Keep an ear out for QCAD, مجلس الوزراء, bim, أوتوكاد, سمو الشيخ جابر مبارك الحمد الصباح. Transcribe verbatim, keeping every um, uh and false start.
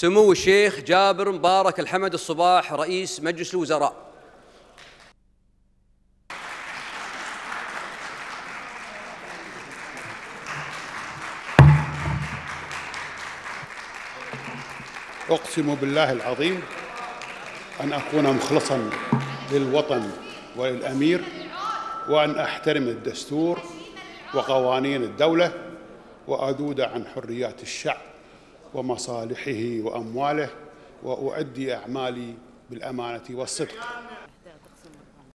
سمو الشيخ جابر مبارك الحمد الصباح رئيس مجلس الوزراء. أقسم بالله العظيم أن أكون مخلصاً للوطن وللأمير، وأن أحترم الدستور وقوانين الدولة، وأذود عن حريات الشعب ومصالحه وأمواله، وأؤدي أعمالي بالأمانة والصدق.